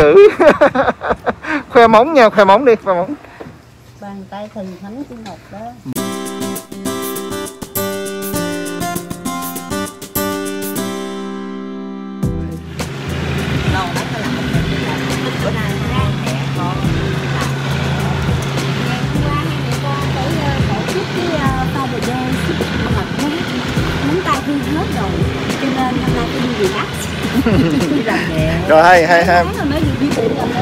dữ. Khoe móng nha, khoe móng đi, khoe móng. Bàn tay thần thánh của Ngọc đó. Rồi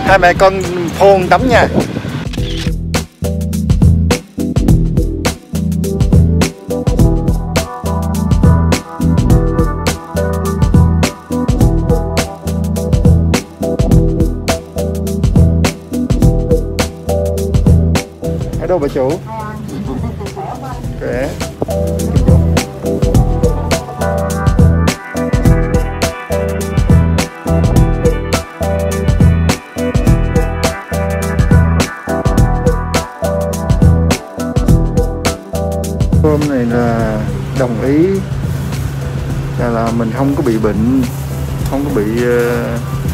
hai mẹ con phôn tắm nha. Ở đâu bà chủ? Khỏe. Hôm này là đồng ý là mình không có bị bệnh, không có bị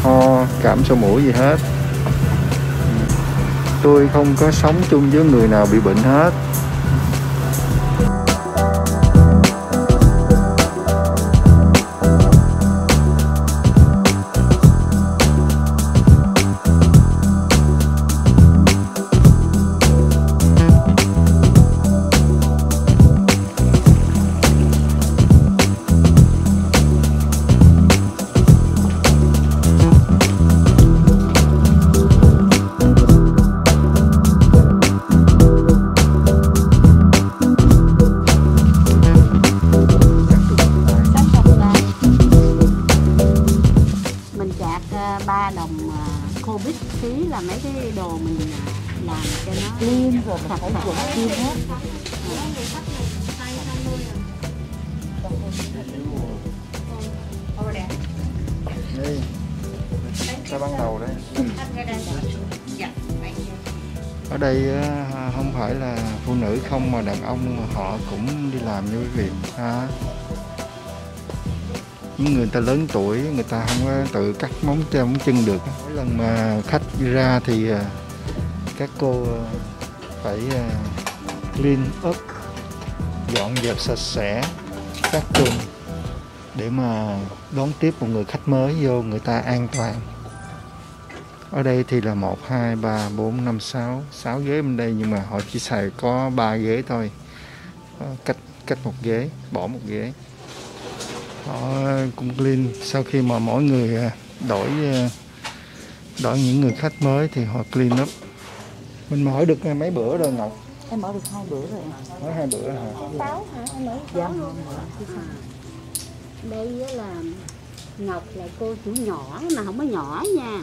ho, cảm sổ mũi gì hết. Tôi không có sống chung với người nào bị bệnh hết. Ở đây không phải là phụ nữ không mà đàn ông họ cũng đi làm như quý vị ha. Những người ta lớn tuổi người ta không có tự cắt móng tay móng chân được. Mỗi lần mà khách đi ra thì các cô phải clean up, dọn dẹp sạch sẽ, sát trùng để mà đón tiếp một người khách mới vô người ta an toàn. Ở đây thì là 1, 2, 3, 4, 5, 6, 6 ghế bên đây nhưng mà họ chỉ xài có 3 ghế thôi. Cách một ghế, bỏ một ghế. Họ cũng clean, sau khi mà mỗi người đổi những người khách mới thì họ clean up. Mình mở được mấy bữa rồi Ngọc? Em mở được 2 bữa rồi. Mở 2 bữa hả? 6 hả? Em mở 6 luôn. Đây là Ngọc là cô chủ nhỏ mà không có nhỏ nha.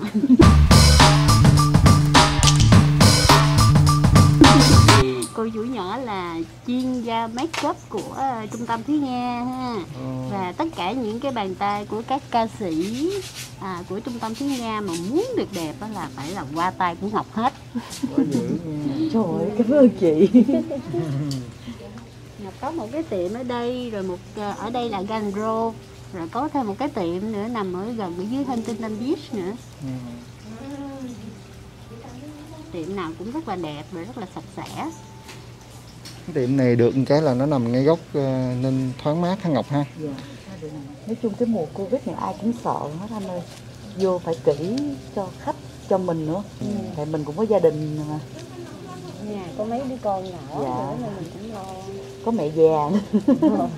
Cô chủ nhỏ là chuyên gia make up của trung tâm Thúy Nga ha. Và tất cả những cái bàn tay của các ca sĩ của trung tâm Thúy Nga mà muốn được đẹp đó là phải là qua tay của Ngọc hết. Trời ơi, cảm ơn chị. Ngọc có một cái tiệm ở đây, rồi một ở đây là Glam Glow, rồi có thêm một cái tiệm nữa nằm ở gần ở dưới Thiên Tân Nam Beach nữa. Tiệm nào cũng rất là đẹp và rất là sạch sẽ. Cái tiệm này được một cái là nó nằm ngay góc nên thoáng mát hả Ngọc ha? Yeah. Nói chung cái mùa Covid này ai cũng sợ hết anh ơi. Vô phải kỹ cho khách, cho mình nữa. Tại mình cũng có gia đình mà. Nhà có mấy đứa con nhỏ nữa nên mình cũng lo. Có mẹ già nữa.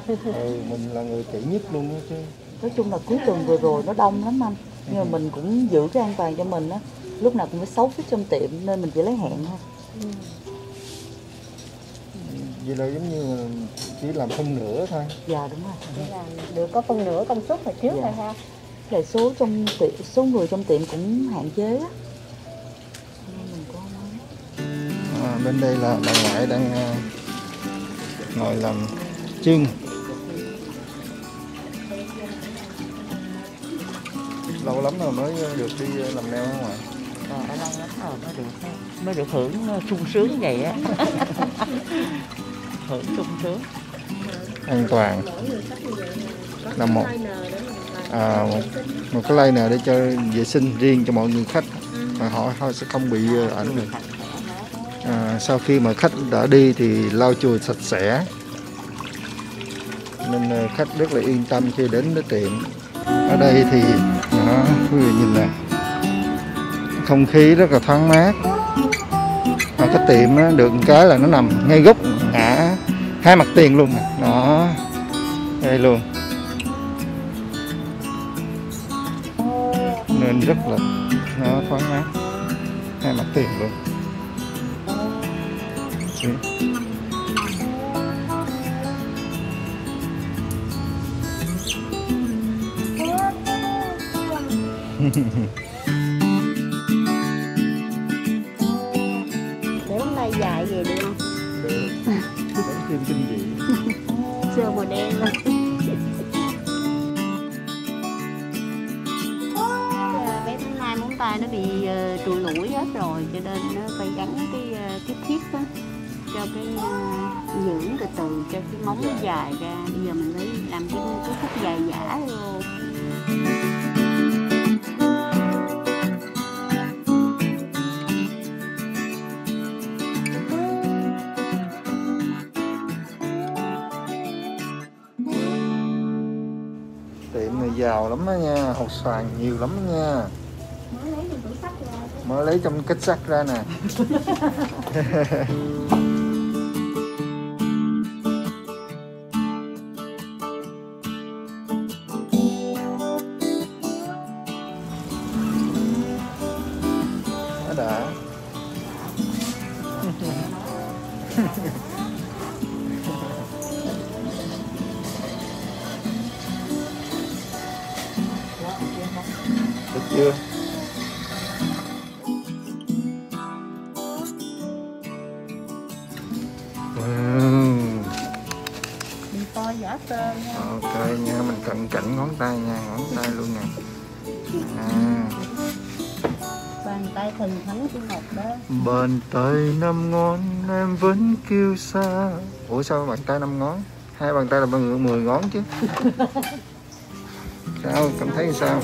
Mình là người kỹ nhất luôn đó chứ. Nói chung là cuối tuần vừa rồi nó đông lắm anh. Nhưng mà mình cũng giữ cái an toàn cho mình á. Lúc nào cũng phải 6 phút trong tiệm nên mình chỉ lấy hẹn thôi. Vậy là giống như là chỉ làm phân nửa thôi. Dạ đúng rồi. Được có phân nửa công suất hồi trước thôi ha. Là số người trong tiệm cũng hạn chế á. Bên đây là bà ngoại đang ngồi làm chân. Lâu lắm rồi mới được đi làm nail không ạ? Lâu lắm rồi mới được hưởng sung sướng vậy á. Hưởng sung sướng. An toàn. Là một một cái lay nào để cho vệ sinh riêng cho mọi người khách, mà họ sẽ không bị ảnh được. Sau khi mà khách đã đi thì lau chùi sạch sẽ, nên khách rất là yên tâm khi đến với tiệm. Ở đây thì đó, quý vị nhìn nè, không khí rất là thoáng mát. Cái tiệm đó, được một cái là nó nằm ngay gốc ngã hai mặt tiền luôn nè, đó đây luôn, nên rất là nó thoáng mát hai mặt tiền luôn. Để bóng tay dài về được không? Được. Bóng kim kinh dị. Xưa màu đen lên. Bé hôm nay móng tay nó bị trụi lũi hết rồi, cho nên nó phải gắn cái thiết đó, cho cái dưỡng từ từ cho cái móng dài ra. Bây giờ mình phải làm cái khúc dài giả luôn. Tiệm này giàu lắm đó nha, hột xoàn nhiều lắm đó nha. Mới lấy trong kết sắt ra nè. Đã. Được chưa? Ok nha, mình cận cảnh ngón tay nha, ngón tay luôn nè. Bàn tay thần thánh của Ngọc đó. Bàn tay 5 ngón em vẫn kêu xa. Ủa sao bàn tay 5 ngón? Hai bàn tay là bao nhiêu? 10 ngón chứ. Sao cảm thấy sao?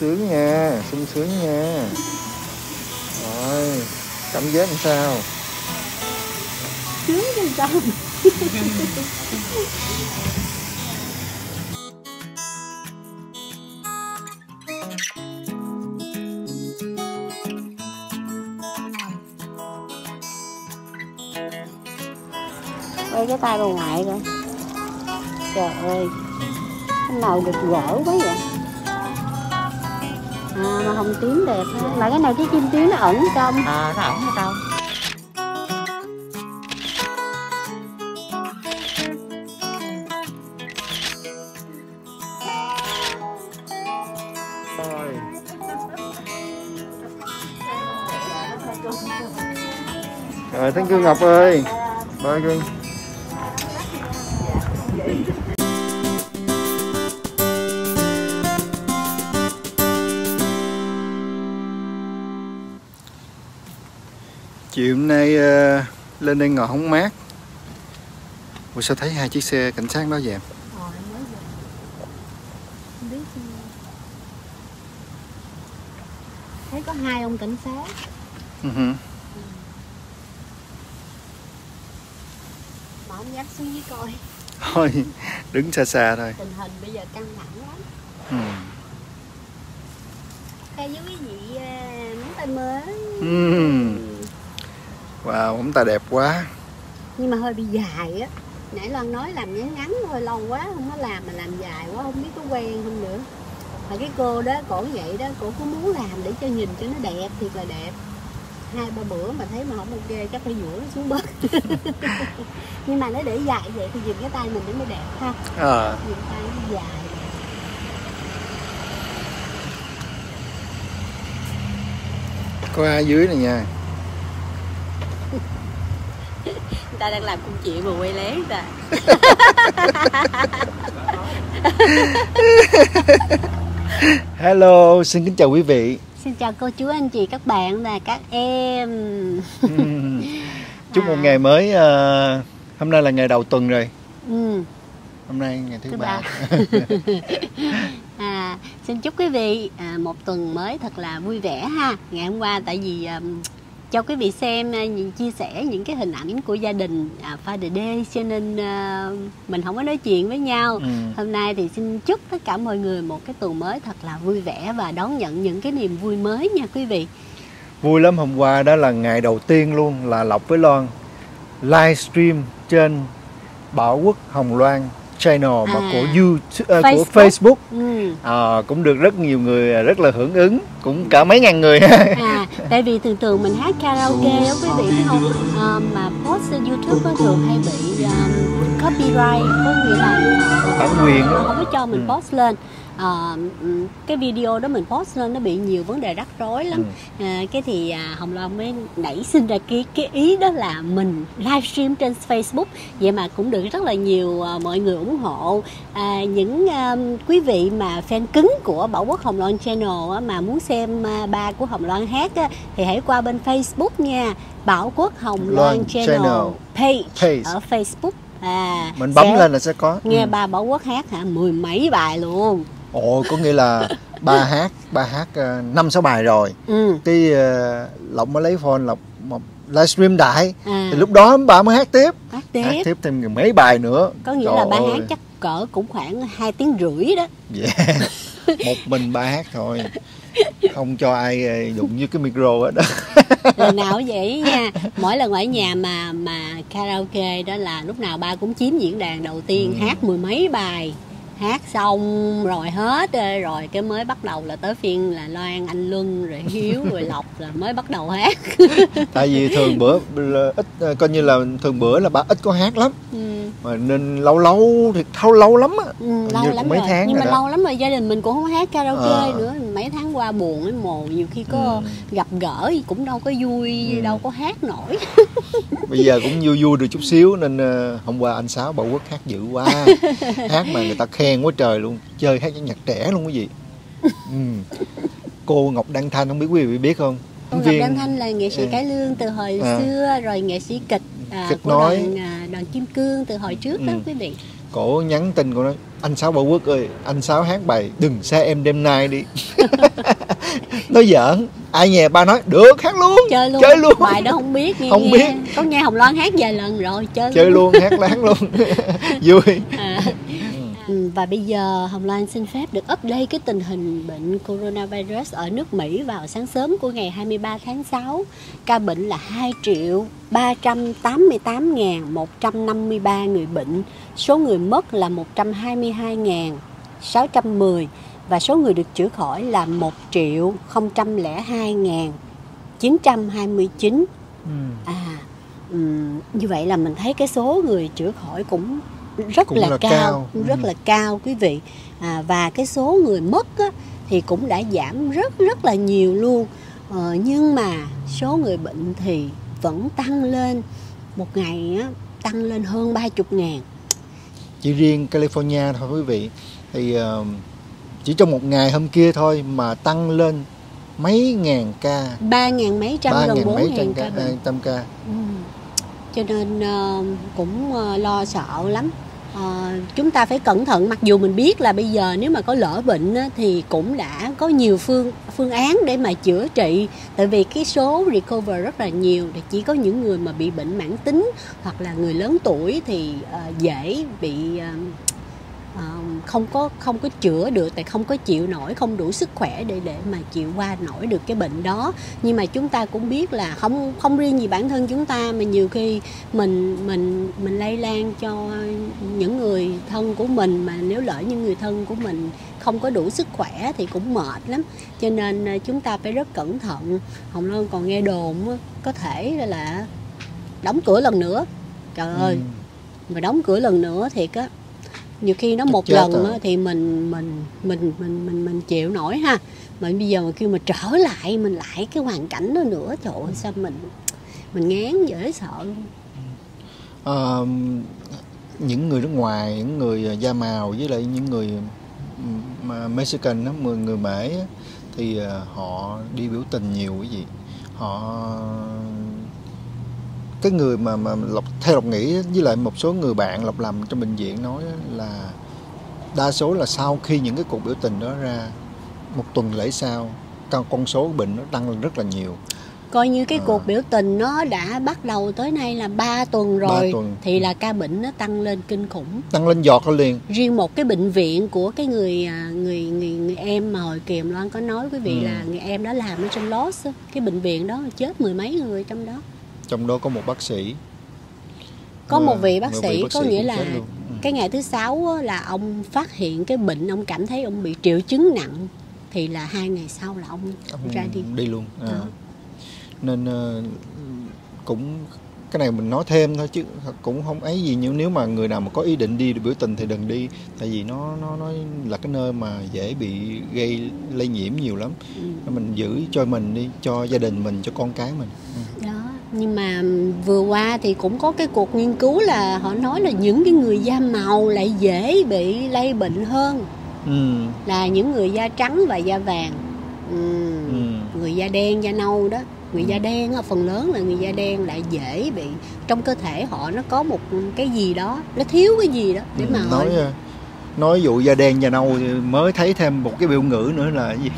Sướng nha, sung sướng nha. Rồi, cảm giác làm sao? Sướng chứ sao? Ôi cái tay bà ngoại coi. Trời ơi, cái nào được gỡ quá vậy? À, mà hồng tím đẹp ha. Là cái này cái kim tuyến nó ẩn trong. Ờ, nó ẩn trong. Rồi, thank you Ngọc ơi. Bye cưng. Chiều hôm nay lên đây ngồi hóng mát. Ủa sao thấy 2 chiếc xe cảnh sát đó vậy em? Thấy có 2 ông cảnh sát. Mà ông dắt xuống dưới coi. Thôi, đứng xa xa thôi. Tình hình bây giờ căng thẳng lắm. Theo với quý vị, móng tay mới. Wow, móng tay đẹp quá. Nhưng mà hơi bị dài á. Nãy Loan nói làm ngắn ngắn hơi lâu quá, không có làm mà làm dài quá, không biết có quen không nữa. Mà cái cô đó, cổ vậy đó, cổ cứ muốn làm để cho nhìn cho nó đẹp, thiệt là đẹp. 2-3 bữa mà thấy mà không ok, chắc phải dũa nó xuống bớt. Nhưng mà nó để dài vậy thì nhìn cái tay mình nó mới đẹp ha. Nhìn tay nó dài. Có ai dưới này nha. Người ta đang làm công chuyện mà quay lén ta. Hello, xin kính chào quý vị. Xin chào cô chú anh chị các bạn nè, các em. Chúc một ngày mới. Hôm nay là ngày đầu tuần rồi. Hôm nay ngày thứ ba. Xin chúc quý vị một tuần mới thật là vui vẻ ha. Ngày hôm qua tại vì cho quý vị xem chia sẻ những cái hình ảnh của gia đình Father Day cho nên mình không có nói chuyện với nhau. Hôm nay thì xin chúc tất cả mọi người một cái tuần mới thật là vui vẻ và đón nhận những cái niềm vui mới nha quý vị. Vui lắm, hôm qua đó là ngày đầu tiên luôn là Lộc với Loan livestream trên Bảo Quốc Hồng Loan Channel mà của YouTube, của Facebook. Cũng được rất nhiều người rất là hưởng ứng, cũng cả mấy ngàn người. Tại vì thường thường mình hát karaoke đó quý vị thấy không, mà post YouTube đó thường hay bị copyright, có nghĩa là bản quyền, không có cho mình post lên. Cái video đó mình post lên nó bị nhiều vấn đề rắc rối lắm. Cái thì Hồng Loan mới nảy sinh ra cái ý đó là mình livestream trên Facebook. Vậy mà cũng được rất là nhiều mọi người ủng hộ. Những quý vị mà fan cứng của Bảo Quốc Hồng Loan Channel mà muốn xem ba của Hồng Loan hát thì hãy qua bên Facebook nha, Bảo Quốc Hồng Loan Channel page ở Facebook. Mình bấm lên là sẽ có nghe ba Bảo Quốc hát hả, 10 mấy bài luôn. Ồ, có nghĩa là ba hát 5-6 bài rồi. Cái Lộc mới lấy phone Lộc livestream đại thì lúc đó bà mới hát tiếp thêm mấy bài nữa. Có nghĩa là ba hát chắc cỡ cũng khoảng 2 tiếng rưỡi đó. Một mình ba hát thôi, không cho ai đụng với cái micro đó. Lần nào vậy nha, mỗi lần ở nhà mà karaoke đó là lúc nào ba cũng chiếm diễn đàn đầu tiên, hát 10 mấy bài, hát xong rồi hết rồi cái mới bắt đầu là tới phiên là Loan, anh Luân rồi Hiếu rồi Lộc là mới bắt đầu hát. Tại vì thường bữa ít, coi như là thường bữa là ba ít có hát lắm. Mà nên lâu lắm á, lâu lắm mấy rồi. Tháng nhưng mà đó. Lâu lắm rồi gia đình mình cũng không hát karaoke nữa, mấy tháng qua buồn ấy, nhiều khi có gặp gỡ cũng đâu có vui, đâu có hát nổi. Bây giờ cũng vui được chút xíu nên hôm qua anh Sáu Bảo Quốc hát dữ quá. Hát mà người ta khen quá trời luôn, chơi hát nhạc trẻ luôn quý vị. Cô Ngọc Đăng Thanh không biết quý vị biết không? Cô Ngọc Đăng Thanh là nghệ sĩ cải lương từ hồi xưa, rồi nghệ sĩ kịch nói đoàn Kim Cương từ hồi trước đó quý vị. Cổ nhắn tin của nó, anh Sáu Bảo Quốc ơi, anh Sáu hát bài Đừng Xa Em Đêm Nay đi. Nó giỡn, ai nhà ba nói được hát luôn, chơi luôn. Bài đó không biết nghe, không biết. Có nghe Hồng Loan hát vài lần rồi, chơi luôn. Hát láng luôn. Vui. Và bây giờ Hồng Loan xin phép được update cái tình hình bệnh coronavirus ở nước Mỹ vào sáng sớm của ngày 23 tháng 6. Ca bệnh là 2.388.153 người bệnh, số người mất là 122.610 và số người được chữa khỏi là 1.002.929. Như vậy là mình thấy cái số người chữa khỏi cũng rất là cao quý vị. Và cái số người mất á, thì cũng đã giảm rất là nhiều luôn. Nhưng mà số người bệnh thì vẫn tăng lên, một ngày á, tăng lên hơn 30.000. Chỉ riêng California thôi quý vị, thì chỉ trong một ngày hôm kia thôi mà tăng lên mấy ngàn ca, 3.400 ca. Cho nên cũng lo sợ lắm. Chúng ta phải cẩn thận, mặc dù mình biết là bây giờ nếu mà có lỡ bệnh thì cũng đã có nhiều phương án để mà chữa trị. Tại vì cái số recover rất là nhiều, thì chỉ có những người mà bị bệnh mãn tính hoặc là người lớn tuổi thì dễ bị không có chữa được, tại không có chịu nổi, không đủ sức khỏe để mà chịu qua nổi được cái bệnh đó. Nhưng mà chúng ta cũng biết là không riêng gì bản thân chúng ta, mà nhiều khi mình lây lan cho những người thân của mình, mà nếu lỡ những người thân của mình không có đủ sức khỏe thì cũng mệt lắm. Cho nên chúng ta phải rất cẩn thận. Hồng Loan còn nghe đồn có thể là đóng cửa lần nữa. Trời ơi, mà đóng cửa lần nữa thiệt á. Nhiều khi nó một lần á, thì mình chịu nổi ha, mà bây giờ mà kêu mà trở lại mình lại cái hoàn cảnh đó nữa, trời ơi sao mình ngán dễ sợ luôn. Những người nước ngoài, những người da màu với lại những người Mexican đó, người Mỹ á, thì họ đi biểu tình nhiều cái gì, họ cái người mà Lộc, theo Lộc nghĩ với lại một số người bạn Lộc làm trong bệnh viện nói là đa số là sau khi những cái cuộc biểu tình đó ra, một tuần lễ sau con số bệnh nó tăng lên rất là nhiều. Coi như cái cuộc biểu tình nó đã bắt đầu tới nay là 3 tuần rồi, 3 tuần. Thì là ca bệnh nó tăng lên kinh khủng. Tăng lên giọt lên liền. Riêng một cái bệnh viện của cái người em mà hồi Kiềm Loan có nói quý vị là người em đó làm ở trên Los. Cái bệnh viện đó chết mười mấy người trong đó. Trong đó có một bác sĩ. Có một vị bác sĩ, có nghĩa là cái ngày thứ 6 là ông phát hiện cái bệnh, ông cảm thấy ông bị triệu chứng nặng. Thì là 2 ngày sau là ông ra đi. Đi luôn. Nên cũng cái này mình nói thêm thôi chứ cũng không ấy gì, nhưng nếu mà người nào mà có ý định đi biểu tình thì đừng đi, tại vì nó là cái nơi mà dễ bị gây lây nhiễm nhiều lắm. Mình giữ cho mình đi, cho gia đình mình, cho con cái mình. Đó, nhưng mà vừa qua thì cũng có cái cuộc nghiên cứu là họ nói là những cái người da màu lại dễ bị lây bệnh hơn là những người da trắng và da vàng. Người da đen, da nâu đó. Người da đen, phần lớn là người da đen lại dễ bị, trong cơ thể họ nó có một cái gì đó, nó thiếu cái gì đó để mà nói vụ da đen, da nâu thì mới thấy thêm một cái biểu ngữ nữa là gì?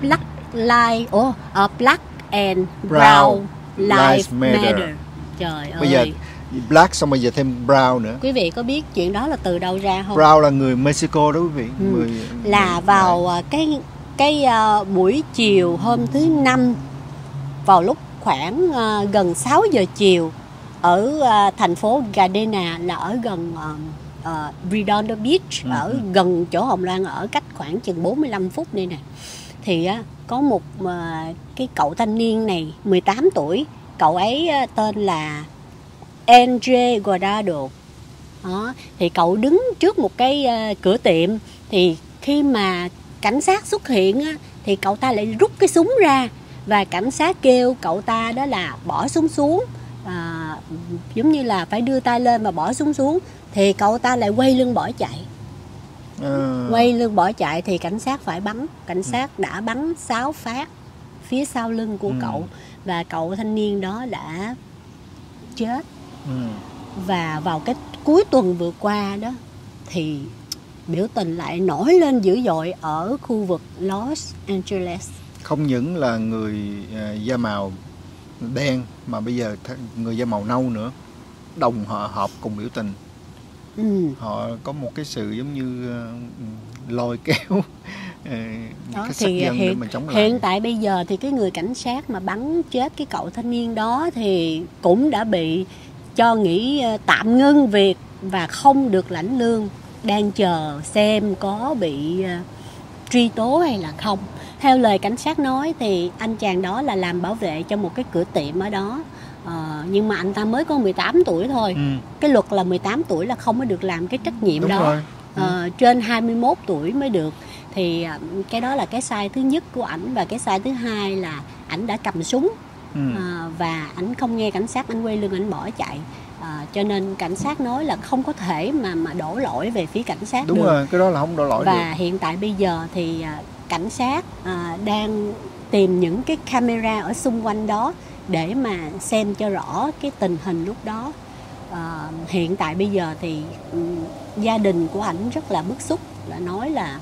Black life, black and brown lives matter. Trời ơi. Bây giờ black xong bây giờ thêm brown nữa. Quý vị có biết chuyện đó là từ đâu ra không? Brown là người Mexico đó quý vị. Là vào cái buổi chiều hôm thứ Năm, vào lúc khoảng gần 6 giờ chiều ở thành phố Gardena, là ở gần Redondo Beach, ở gần chỗ Hồng Loan ở, cách khoảng chừng 45 phút đây nè. Thì có một cái cậu thanh niên này 18 tuổi, cậu ấy tên là Andre Godado. Đó, thì cậu đứng trước một cái cửa tiệm, thì khi mà cảnh sát xuất hiện thì cậu ta lại rút cái súng ra, và cảnh sát kêu cậu ta đó là bỏ súng xuống, giống như là phải đưa tay lên mà bỏ súng xuống, thì cậu ta lại quay lưng bỏ chạy. Quay lưng bỏ chạy thì cảnh sát phải bắn. Cảnh sát đã bắn 6 phát phía sau lưng của cậu, và cậu thanh niên đó đã chết. Và vào cái cuối tuần vừa qua đó thì biểu tình lại nổi lên dữ dội ở khu vực Los Angeles. Không những là người da màu đen mà bây giờ người da màu nâu nữa đồng họ họp cùng biểu tình. Họ có một cái sự giống như lôi kéo đó, cái thì dân để mà chống lại. Hiện tại bây giờ thì cái người cảnh sát mà bắn chết cái cậu thanh niên đó thì cũng đã bị cho nghỉ tạm ngưng việc và không được lãnh lương, đang chờ xem có bị truy tố hay là không. Theo lời cảnh sát nói thì anh chàng đó là làm bảo vệ cho một cái cửa tiệm ở đó, nhưng mà anh ta mới có 18 tuổi thôi. Cái luật là 18 tuổi là không có được làm cái trách nhiệm. Đúng đó rồi. Trên 21 tuổi mới được. Thì cái đó là cái sai thứ nhất của ảnh, và cái sai thứ hai là ảnh đã cầm súng và ảnh không nghe cảnh sát, ảnh quay lưng ảnh bỏ chạy. Cho nên cảnh sát nói là không có thể mà đổ lỗi về phía cảnh sát. Đúng được. Đúng rồi, cái đó là không đổ lỗi. Và được. Hiện tại bây giờ thì cảnh sát đang tìm những cái camera ở xung quanh đó để mà xem cho rõ cái tình hình lúc đó. Hiện tại bây giờ thì gia đình của ảnh rất là bức xúc, là nói là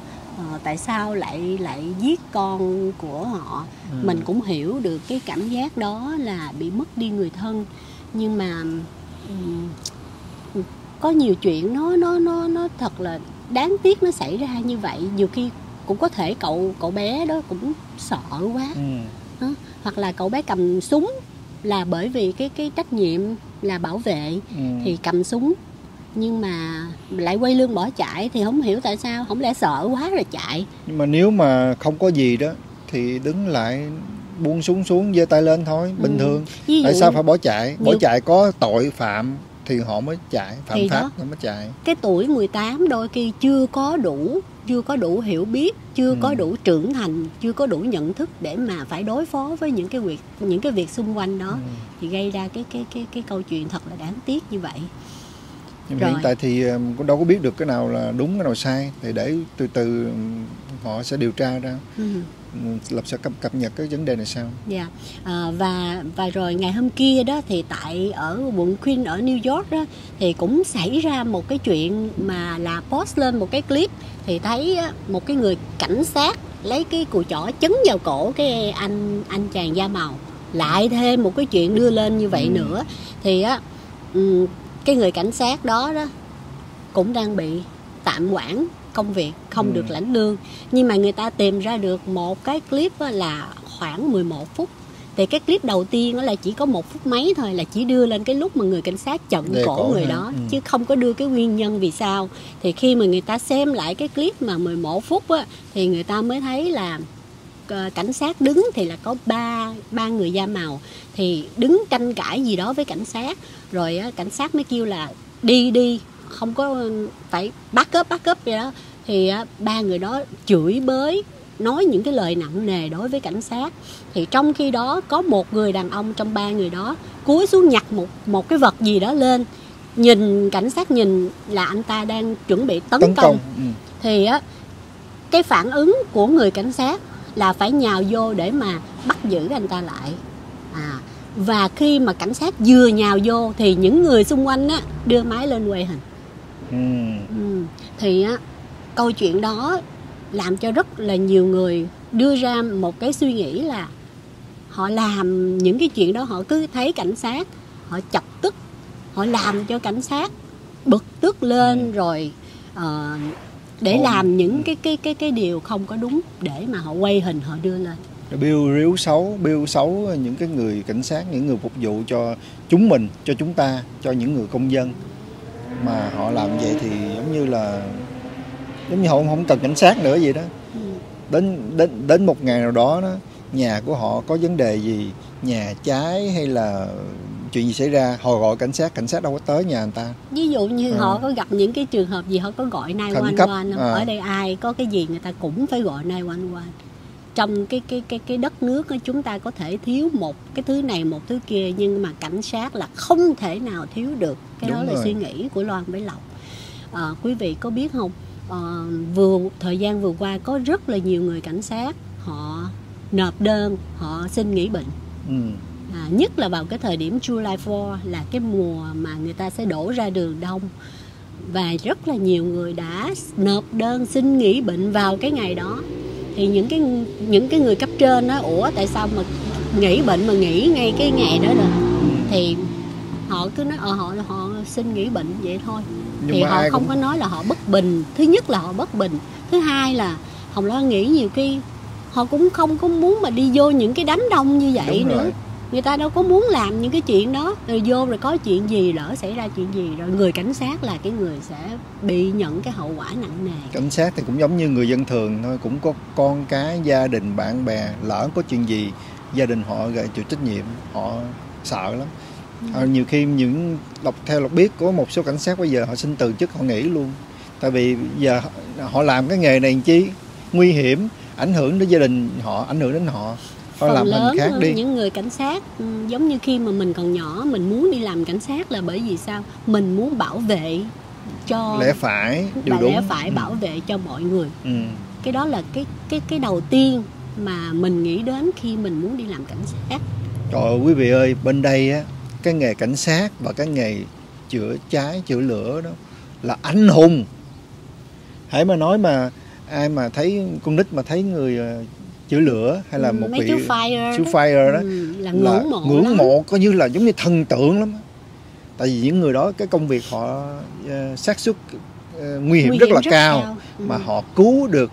tại sao lại giết con của họ. Mình cũng hiểu được cái cảm giác đó là bị mất đi người thân, nhưng mà có nhiều chuyện nó thật là đáng tiếc, nó xảy ra như vậy. Nhiều khi cũng có thể cậu bé đó cũng sợ quá, hoặc là cậu bé cầm súng là bởi vì cái trách nhiệm là bảo vệ thì cầm súng, nhưng mà lại quay lưng bỏ chạy thì không hiểu tại sao, không lẽ sợ quá rồi chạy. Nhưng mà nếu mà không có gì đó thì đứng lại, buông súng xuống, giơ tay lên thôi, bình thường. Tại sao phải bỏ chạy? Bỏ chạy có tội phạm thì họ mới chạy, phạm pháp nó mới chạy. Cái tuổi 18 đôi khi chưa có đủ hiểu biết, chưa có đủ trưởng thành, chưa có đủ nhận thức để mà phải đối phó với những cái việc xung quanh đó, thì gây ra cái câu chuyện thật là đáng tiếc như vậy. Nhưng hiện tại thì cũng đâu có biết được cái nào là đúng cái nào sai, thì để từ từ họ sẽ điều tra ra. Lập sẽ cập nhật cái vấn đề này sao. Dạ. Và rồi ngày hôm kia đó thì tại ở quận Queens ở New York đó thì cũng xảy ra một cái chuyện mà là post lên một cái clip thì thấy một cái người cảnh sát lấy cái cùi chỏ chấn vào cổ cái anh chàng da màu, lại thêm một cái chuyện đưa lên như vậy nữa. Thì á cái người cảnh sát đó cũng đang bị tạm quản công việc, không được lãnh lương. Nhưng mà người ta tìm ra được một cái clip là khoảng 11 phút. Thì cái clip đầu tiên đó là chỉ có 1 phút mấy thôi, là chỉ đưa lên cái lúc mà người cảnh sát chận cổ người đó, chứ không có đưa cái nguyên nhân vì sao. Thì khi mà người ta xem lại cái clip mà 11 phút á, thì người ta mới thấy là cảnh sát đứng thì là có ba người da màu, thì đứng tranh cãi gì đó với cảnh sát. Rồi cảnh sát mới kêu là đi, không có phải bắt cướp vậy đó. Thì ba người đó chửi bới, nói những cái lời nặng nề đối với cảnh sát. Thì trong khi đó có một người đàn ông trong ba người đó cúi xuống nhặt một cái vật gì đó lên, nhìn cảnh sát nhìn là anh ta đang chuẩn bị tấn công. Thì cái phản ứng của người cảnh sát là phải nhào vô để mà bắt giữ anh ta lại. Và khi mà cảnh sát vừa nhào vô thì những người xung quanh á đưa máy lên quay hình. Thì á, câu chuyện đó làm cho rất là nhiều người đưa ra một cái suy nghĩ là họ làm những cái chuyện đó, họ cứ thấy cảnh sát, họ chọc tức, họ làm cho cảnh sát bực tức lên rồi để làm những cái điều không có đúng để mà họ quay hình, họ đưa lên. Biêu xấu những cái người cảnh sát, những người phục vụ cho chúng mình, cho chúng ta, cho những người công dân. Mà họ làm vậy thì giống như họ không cần cảnh sát nữa vậy đó. Đến một ngày nào đó, nhà của họ có vấn đề gì, nhà cháy hay là chuyện gì xảy ra, họ gọi cảnh sát đâu có tới nhà người ta. Ví dụ như họ có gặp những cái trường hợp gì, họ có gọi 911. Ở đây ai có cái gì người ta cũng phải gọi 911. Trong cái đất nước đó, chúng ta có thể thiếu một cái thứ này một thứ kia, nhưng mà cảnh sát là không thể nào thiếu được. Cái Đúng đó là rồi. Suy nghĩ của Loan Bái Lộc. Quý vị có biết không, thời gian vừa qua có rất là nhiều người cảnh sát họ nộp đơn, họ xin nghỉ bệnh. Nhất là vào cái thời điểm July 4 là cái mùa mà người ta sẽ đổ ra đường đông, và rất là nhiều người đã nộp đơn xin nghỉ bệnh vào cái ngày đó. Thì những cái người cấp trên nói ủa tại sao mà nghỉ bệnh mà nghỉ ngay cái ngày đó rồi, thì họ cứ nói họ xin nghỉ bệnh vậy thôi. Nhưng thì họ không có nói là họ bất bình. Thứ nhất là họ bất bình, thứ hai là Hồng Loan nghĩ nhiều khi họ cũng không có muốn mà đi vô những cái đám đông như vậy. Đúng nữa rồi. Người ta đâu có muốn làm những cái chuyện đó, rồi vô rồi có chuyện gì, lỡ xảy ra chuyện gì rồi người cảnh sát là cái người sẽ bị nhận cái hậu quả nặng nề. Cảnh sát thì cũng giống như người dân thường thôi, cũng có con cái, gia đình, bạn bè, lỡ có chuyện gì gia đình họ chịu trách nhiệm, họ sợ lắm. Nhiều khi theo Lộc biết có một số cảnh sát bây giờ họ xin từ chức, họ nghỉ luôn, tại vì giờ họ làm cái nghề này làm chi, nguy hiểm, ảnh hưởng đến gia đình họ, ảnh hưởng đến họ. Phần lớn những người cảnh sát giống như khi mà mình còn nhỏ mình muốn đi làm cảnh sát là bởi vì sao? Mình muốn bảo vệ cho lẽ phải, điều đúng. Lẽ phải bảo vệ cho mọi người. Cái đó là cái đầu tiên mà mình nghĩ đến khi mình muốn đi làm cảnh sát. Trời ơi quý vị ơi, bên đây á, cái nghề cảnh sát và cái nghề chữa cháy, chữa lửa đó là anh hùng. Hãy mà nói mà ai mà thấy con nít mà thấy người chữa lửa hay là một vị chú fire đó là ngưỡng mộ, coi như là giống như thần tượng lắm. Tại vì những người đó cái công việc họ xác suất nguy hiểm rất là cao. Mà họ cứu được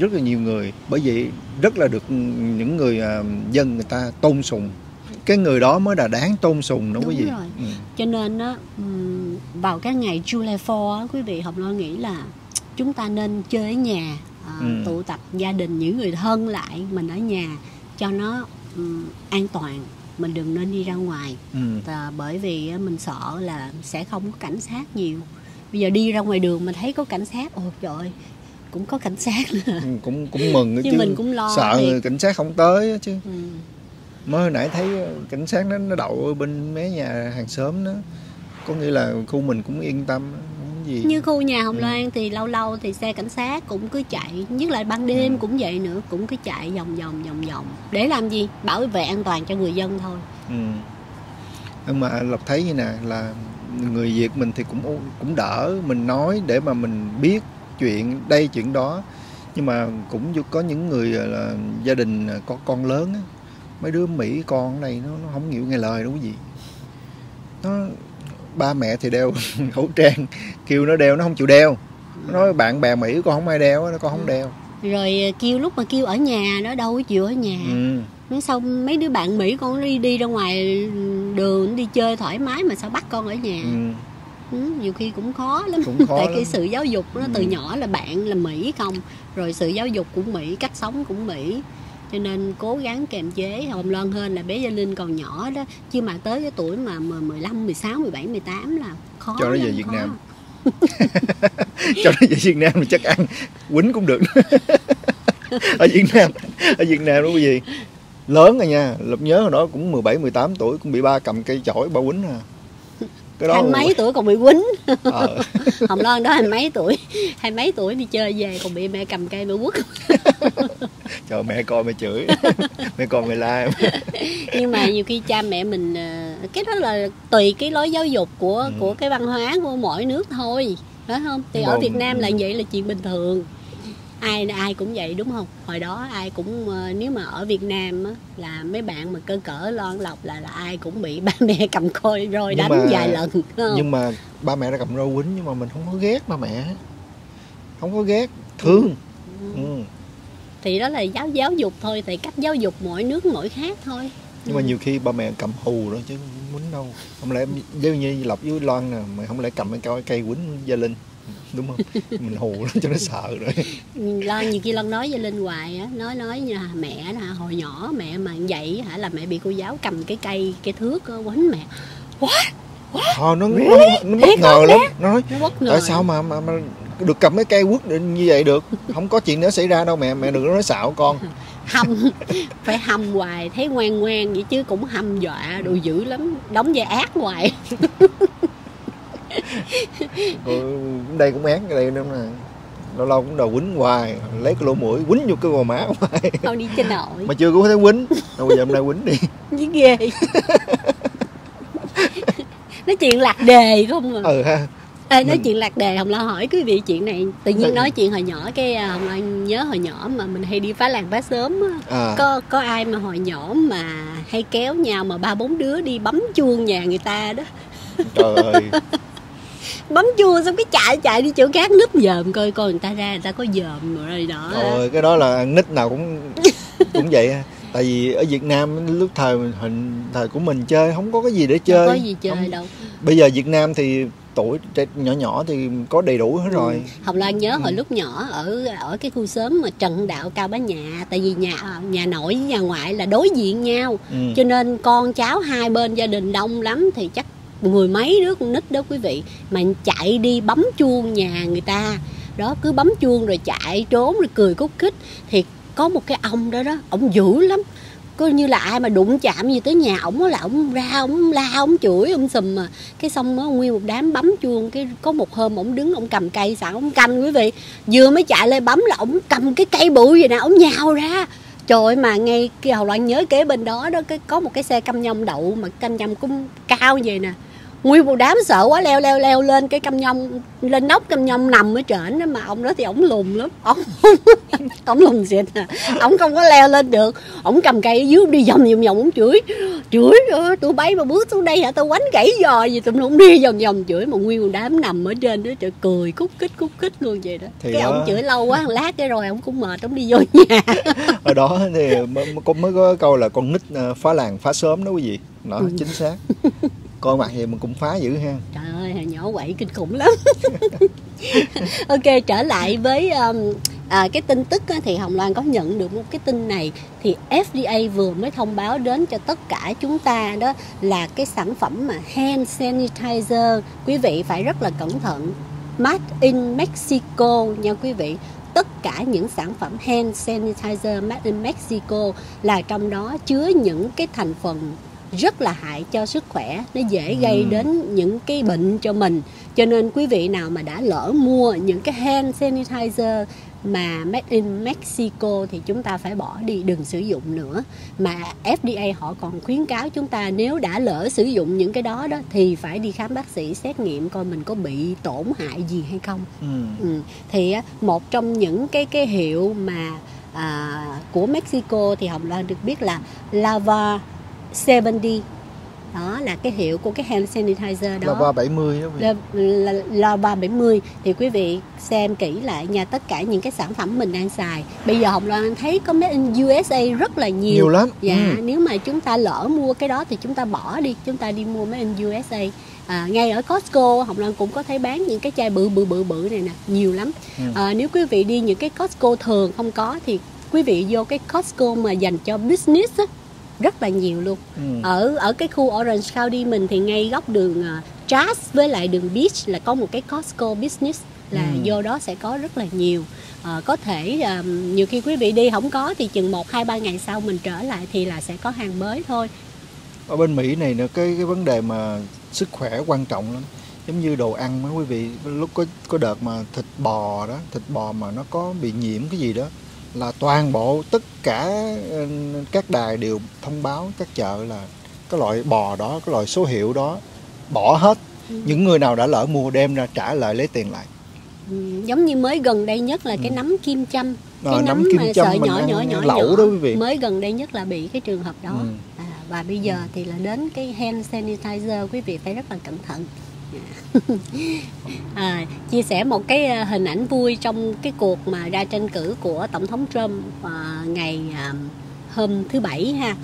rất là nhiều người, bởi vậy rất là được những người dân người ta tôn sùng. Cái người đó mới là đáng tôn sùng đúng không quý vị? Cho nên á, vào các ngày July 4 quý vị Hồng Loan nghĩ là chúng ta nên chơi ở nhà. Tụ tập gia đình, những người thân lại, mình ở nhà cho nó an toàn, mình đừng nên đi ra ngoài. Bởi vì mình sợ là sẽ không có cảnh sát nhiều. Bây giờ đi ra ngoài đường mình thấy có cảnh sát, ôi trời ơi, cũng có cảnh sát nữa. Cũng mừng chứ mình cũng lo, sợ thì cảnh sát không tới chứ. Mới hồi nãy thấy cảnh sát nó đậu bên mé nhà hàng xóm đó, Có nghĩa là khu mình cũng yên tâm gì. Như khu nhà Hồng Loan thì lâu lâu thì xe cảnh sát cũng cứ chạy, nhất là ban đêm cũng vậy nữa, cũng cứ chạy vòng vòng. Để làm gì? Bảo vệ an toàn cho người dân thôi. Nhưng mà Lộc thấy như nè là người Việt mình thì cũng đỡ, mình nói để mà mình biết chuyện đây chuyện đó. Nhưng mà cũng có những người là gia đình có con lớn á, mấy đứa Mỹ con này nó không hiểu nghe lời đâu quý vị. Nó ba mẹ thì đeo khẩu trang, kêu nó đeo nó không chịu đeo, nó nói bạn bè Mỹ con không ai đeo, nó con không đeo. Rồi kêu lúc mà kêu ở nhà nó đâu có chịu ở nhà. Xong mấy đứa bạn Mỹ con nó đi ra ngoài đường đi chơi thoải mái mà sao bắt con ở nhà. Nhiều khi cũng khó lắm, tại cái sự giáo dục nó từ nhỏ là bạn là Mỹ không, rồi sự giáo dục của Mỹ, cách sống của Mỹ, cho nên cố gắng kiềm chế. Hồng Loan hên là bé Gia Linh còn nhỏ đó, chứ mà tới cái tuổi mà 15, 16, 17, 18 là khó. Cho nó về Việt Nam. Cho nó về Việt Nam thì chắc ăn quýnh cũng được. Ở Việt Nam đó quý vị. Lớn rồi nha, Lộc nhớ hồi đó cũng 17, 18 tuổi cũng bị ba cầm cây chổi ba quýnh à. Hai mấy tuổi còn bị quýnh. Hồng Loan đó hai mấy tuổi đi chơi về còn bị mẹ cầm cây mẹ quất. Trời, mẹ coi mẹ chửi, mẹ coi mẹ la. Nhưng mà nhiều khi cha mẹ mình, cái đó là tùy cái lối giáo dục của cái văn hóa của mỗi nước thôi, phải không? Thì ở Việt Nam là vậy, là chuyện bình thường, ai cũng vậy đúng không? Hồi đó ai cũng, nếu mà ở Việt Nam á, là mấy bạn mà cơ cỡ Loan Lộc là ai cũng bị ba mẹ cầm coi roi đánh vài lần. Nhưng mà ba mẹ đã cầm roi quýnh, nhưng mà mình không có ghét ba mẹ, không có ghét, thương. Thì đó là giáo dục thôi, thì cách giáo dục mỗi nước mỗi khác thôi. Nhưng mà nhiều khi ba mẹ cầm hù đó chứ không quýnh đâu. Không lẽ giống như Lộc với Loan nè, mà không lẽ cầm cái cây quýnh Gia Linh, đúng không? Mình hù nó cho nó sợ rồi. Loan nhiều khi Loan nói với Linh hoài á, nói như là mẹ là hồi nhỏ mẹ mà dậy hả, là mẹ bị cô giáo cầm cái cây, cái thước quánh mẹ. What? Nó bất ngờ lắm, nó bất ngờ. Tại sao mà được cầm cái cây quất như vậy được? Không có chuyện đó xảy ra đâu mẹ đừng nói xạo con. Phải hầm hoài, thấy ngoan vậy chứ cũng hầm dọa, đồ dữ lắm, đóng vai ác hoài. Đây cũng án cái đây nữa nè, lâu cũng đầu quýnh hoài, lấy cái lỗ mũi quýnh vô cái gò má hoài. Tao đi trên nội mà chưa cũng thấy quýnh đâu, bây giờ hôm nay quýnh đi chứ ghê. Nói chuyện lạc đề không à. Chuyện lạc đề, Hồng Loan hỏi quý vị chuyện này tự nhiên. Nói chuyện hồi nhỏ cái Hồng Loan nhớ hồi nhỏ mà mình hay đi phá làng phá xóm á, có ai mà hồi nhỏ mà hay kéo nhau mà 3-4 đứa đi bấm chuông nhà người ta đó. Trời ơi. Bấm chuông xong cái chạy đi chỗ khác núp dòm coi người ta ra, người ta có dòm rồi đó. Rồi cái đó là nít nào cũng vậy. Tại vì ở Việt Nam lúc thời của mình chơi không có cái gì để chơi. Không có gì chơi đâu. Bây giờ Việt Nam thì tuổi nhỏ thì có đầy đủ hết rồi. Hồng Loan nhớ hồi lúc nhỏ ở cái khu xóm mà Trần Đạo Cao Bá Nhà, tại vì nhà nội với nhà ngoại là đối diện nhau, cho nên con cháu hai bên gia đình đông lắm, thì chắc 10 mấy đứa con nít đó quý vị, mà chạy đi bấm chuông nhà người ta đó, cứ bấm chuông rồi chạy trốn rồi cười cúc khích. Thì có một cái ông đó ổng dữ lắm, coi như là ai mà đụng chạm gì tới nhà ổng là ổng ra ổng la ổng chửi ổng sùm mà. Cái xong nó nguyên một đám bấm chuông, cái có một hôm ổng đứng ổng cầm cây sẵn ổng canh quý vị, vừa mới chạy lên bấm là ổng cầm cái cây bự vậy nè ổng nhào ra. Trời ơi, mà ngay kia Hồng Loan nhớ kế bên đó có một cái xe cam nhông đậu, mà cam nhông cũng cao vậy nè, nguyên một đám sợ quá leo lên cái cam nhông, lên nóc cam nhông nằm ở trển đó. Mà ông đó thì ổng lùn lắm, ổng lùn xịt à, ổng không có leo lên được, ổng cầm cây ở dưới đi vòng ổng chửi tụi bay mà bước xuống đây hả, tao quánh gãy giò gì tụi nó, ổng đi vòng chửi. Mà nguyên một đám nằm ở trên đó, trời, cười cúc kích luôn vậy đó. Thì cái ổng chửi lâu quá lát cái rồi ổng cũng mệt, ổng đi vô nhà. Ở đó thì mới có câu là con nít phá làng phá xóm đó quý vị, đó chính xác. Coi mặt vậy mình cũng phá dữ ha. Trời ơi, hồi nhỏ quậy kinh khủng lắm. Ok, trở lại với cái tin tức á, thì Hồng Loan có nhận được một cái tin này. Thì FDA vừa mới thông báo đến cho tất cả chúng ta đó là cái sản phẩm mà hand sanitizer. Quý vị phải rất là cẩn thận. Made in Mexico nha quý vị. Tất cả những sản phẩm hand sanitizer made in Mexico là trong đó chứa những cái thành phần rất là hại cho sức khỏe, nó dễ gây đến những cái bệnh cho mình. Cho nên quý vị nào mà đã lỡ mua những cái hand sanitizer mà made in Mexico thì chúng ta phải bỏ đi, đừng sử dụng nữa. Mà FDA họ còn khuyến cáo chúng ta nếu đã lỡ sử dụng những cái đó thì phải đi khám bác sĩ xét nghiệm coi mình có bị tổn hại gì hay không. Thì một trong những cái hiệu mà của Mexico thì Hồng Loan được biết là Lava 70. Đó là cái hiệu của cái hand sanitizer đó. Lava 70 đó. Lava 70 thì quý vị xem kỹ lại nha, tất cả những cái sản phẩm mình đang xài. Bây giờ Hồng Loan thấy có made in USA rất là nhiều. Nhiều lắm. Dạ, nếu mà chúng ta lỡ mua cái đó thì chúng ta bỏ đi, chúng ta đi mua made in USA. Ngay ở Costco Hồng Loan cũng có thấy bán những cái chai bự này nè, nhiều lắm. Nếu quý vị đi những cái Costco thường không có thì quý vị vô cái Costco mà dành cho business á, rất là nhiều luôn. Ở cái khu Orange County mình thì ngay góc đường Jazz với lại đường Beach là có một cái Costco Business, là vô đó sẽ có rất là nhiều. Có thể nhiều khi quý vị đi không có thì chừng 1-2-3 ngày sau mình trở lại thì là sẽ có hàng mới thôi. Ở bên Mỹ này nữa, cái vấn đề mà sức khỏe quan trọng lắm. Giống như đồ ăn mấy quý vị, lúc có đợt mà thịt bò đó, thịt bò mà nó có bị nhiễm cái gì đó là toàn bộ tất cả các đài đều thông báo các chợ là cái loại bò đó, cái loại số hiệu đó bỏ hết. Những người nào đã lỡ mua đem ra trả lại lấy tiền lại. Giống như mới gần đây nhất là cái nấm kim châm, cái nấm kim mà châm sợi nhỏ lẩu đó quý vị. Mới gần đây nhất là bị cái trường hợp đó. Và bây giờ thì là đến cái hand sanitizer, quý vị phải rất là cẩn thận. Chia sẻ một cái hình ảnh vui trong cái cuộc mà ra tranh cử của Tổng thống Trump ngày hôm thứ Bảy ha.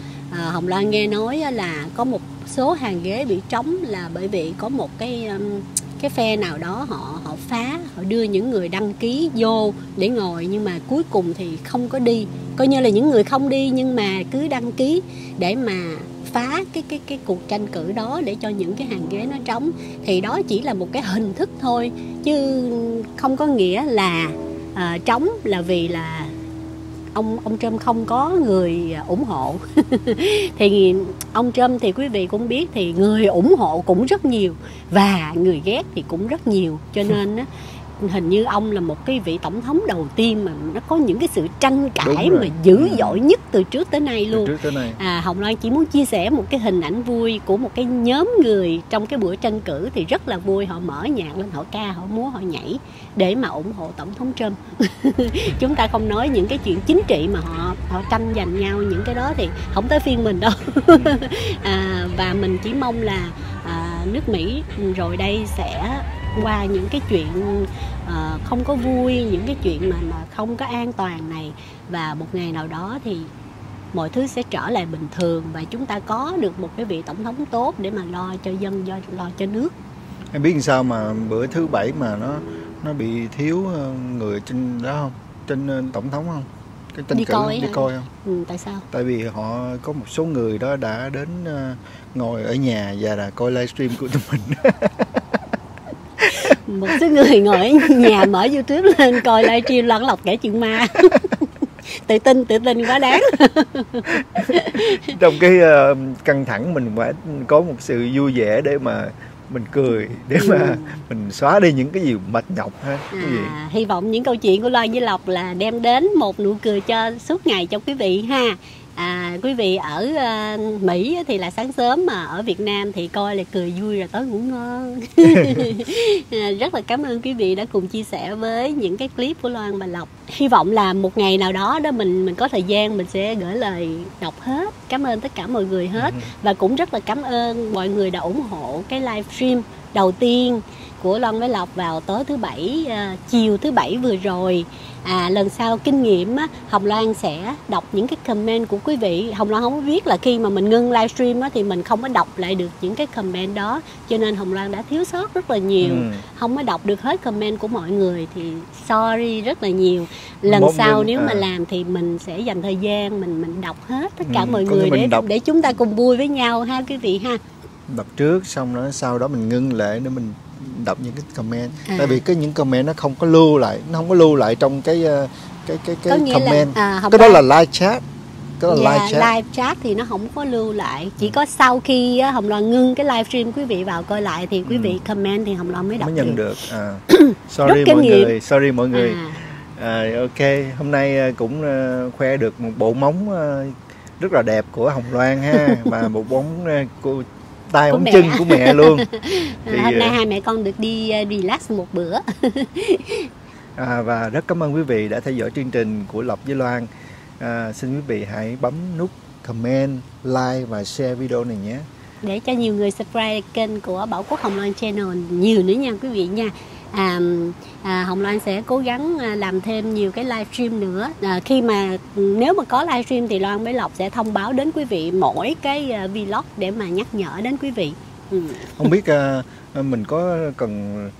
Hồng Loan nghe nói là có một số hàng ghế bị trống là bởi vì có một cái phe nào đó họ phá, họ đưa những người đăng ký vô để ngồi nhưng mà cuối cùng thì không có đi, coi như là những người không đi nhưng mà cứ đăng ký để mà phá cái cuộc tranh cử đó để cho những cái hàng ghế nó trống. Thì đó chỉ là một cái hình thức thôi chứ không có nghĩa là trống là vì là ông Trump không có người ủng hộ. Thì ông Trump thì quý vị cũng biết thì người ủng hộ cũng rất nhiều và người ghét thì cũng rất nhiều, cho nên á, hình như ông là một cái vị tổng thống đầu tiên mà nó có những cái sự tranh cãi mà dữ dội nhất từ trước tới nay luôn. Hồng Loan chỉ muốn chia sẻ một cái hình ảnh vui của một cái nhóm người trong cái buổi tranh cử thì rất là vui, họ mở nhạc lên, họ ca, họ múa, họ nhảy để mà ủng hộ Tổng thống Trump. Chúng ta không nói những cái chuyện chính trị mà họ tranh giành nhau, những cái đó thì không tới phiên mình đâu. Và mình chỉ mong là nước Mỹ rồi đây sẽ qua những cái chuyện không có vui, những cái chuyện mà không có an toàn này, và một ngày nào đó thì mọi thứ sẽ trở lại bình thường và chúng ta có được một cái vị tổng thống tốt để mà lo cho dân, lo cho nước. Em biết làm sao mà bữa thứ Bảy mà nó bị thiếu người trên đó không? Trên tổng thống không? Cái tranh cử đi coi không? Tại sao? Tại vì họ có một số người đó đã đến ngồi ở nhà và đã coi livestream của tụi mình. Một số người ngồi ở nhà mở YouTube lên coi livestream lăn lọc kể chuyện ma. Tự tin quá đáng. Trong cái căng thẳng mình phải có một sự vui vẻ để mà mình cười, để mà mình xóa đi những cái gì mệt nhọc ha. Hy vọng những câu chuyện của Loan với Lộc là đem đến một nụ cười cho suốt ngày cho quý vị ha. Quý vị ở Mỹ thì là sáng sớm, mà ở Việt Nam thì coi là cười vui rồi tối ngủ ngon. Rất là cảm ơn quý vị đã cùng chia sẻ với những cái clip của Loan và Lộc. Hy vọng là một ngày nào đó mình có thời gian mình sẽ gửi lời đọc hết. Cảm ơn tất cả mọi người hết, và cũng rất là cảm ơn mọi người đã ủng hộ cái livestream đầu tiên của Loan với Lộc vào tối thứ Bảy, chiều thứ Bảy vừa rồi. Lần sau kinh nghiệm á, Hồng Loan sẽ đọc những cái comment của quý vị. Hồng Loan không biết là khi mà mình ngưng livestream á, thì mình không có đọc lại được những cái comment đó, cho nên Hồng Loan đã thiếu sót rất là nhiều, không có đọc được hết comment của mọi người thì sorry rất là nhiều. Lần sau nếu mà làm thì mình sẽ dành thời gian mình đọc hết tất cả mọi người để chúng ta cùng vui với nhau ha quý vị ha. Đọc trước xong đó, sau đó mình ngưng lại để mình đọc những cái comment. Tại vì những comment nó không có lưu lại trong cái comment. Cái đó là live chat. Có là live chat thì nó không có lưu lại, chỉ có sau khi Hồng Loan ngưng cái live stream quý vị vào coi lại thì quý vị comment thì Hồng Loan mới đọc được. À, sorry mọi người, sorry mọi người. Ok, hôm nay cũng khoe được một bộ móng rất là đẹp của Hồng Loan ha, và một bóng của tay bóng chân của mẹ luôn. Thì hôm nay hai mẹ con được đi relax một bữa. Và rất cảm ơn quý vị đã theo dõi chương trình của Lộc với Loan. Xin quý vị hãy bấm nút comment, like và share video này nhé, để cho nhiều người subscribe kênh của Bảo Quốc Hồng Loan Channel nhiều nữa nha quý vị nha. Hồng Loan sẽ cố gắng làm thêm nhiều cái live stream nữa. Khi mà nếu mà có live stream thì Loan với Lộc sẽ thông báo đến quý vị mỗi cái vlog để mà nhắc nhở đến quý vị. Không biết mình có cần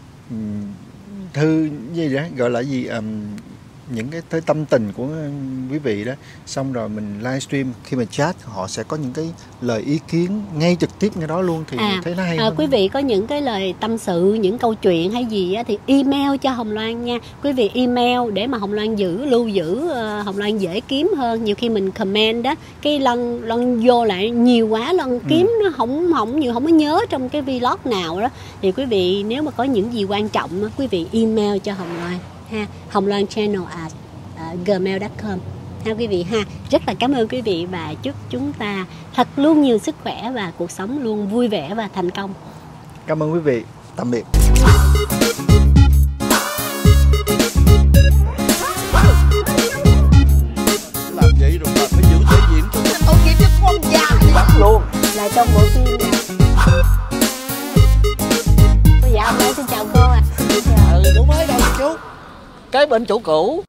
thư gì đó, gọi là gì, những cái tâm tình của quý vị đó, xong rồi mình livestream, khi mà chat họ sẽ có những cái lời ý kiến ngay trực tiếp ngay đó luôn thì thấy nó hay. Quý vị có những cái lời tâm sự, những câu chuyện hay gì á thì email cho Hồng Loan nha. Quý vị email để mà Hồng Loan lưu giữ, Hồng Loan dễ kiếm hơn. Nhiều khi mình comment đó, cái lần vô lại nhiều quá, lần kiếm nó không có nhớ trong cái vlog nào đó. Thì quý vị nếu mà có những gì quan trọng quý vị email cho Hồng Loan. Ha, HongLoanChannel@gmail.com ha quý vị ha. Rất là cảm ơn quý vị và chúc chúng ta thật luôn nhiều sức khỏe và cuộc sống luôn vui vẻ và thành công. Cảm ơn quý vị, tạm biệt. Làm vậy rồi mà phải giữ thể diện cho tôi kia chứ con già bắt luôn là trong bộ phim nè. Dạ, hôm nay xin chào cô ạ. Đúng mới đâu chú. Cái bên chỗ cũ.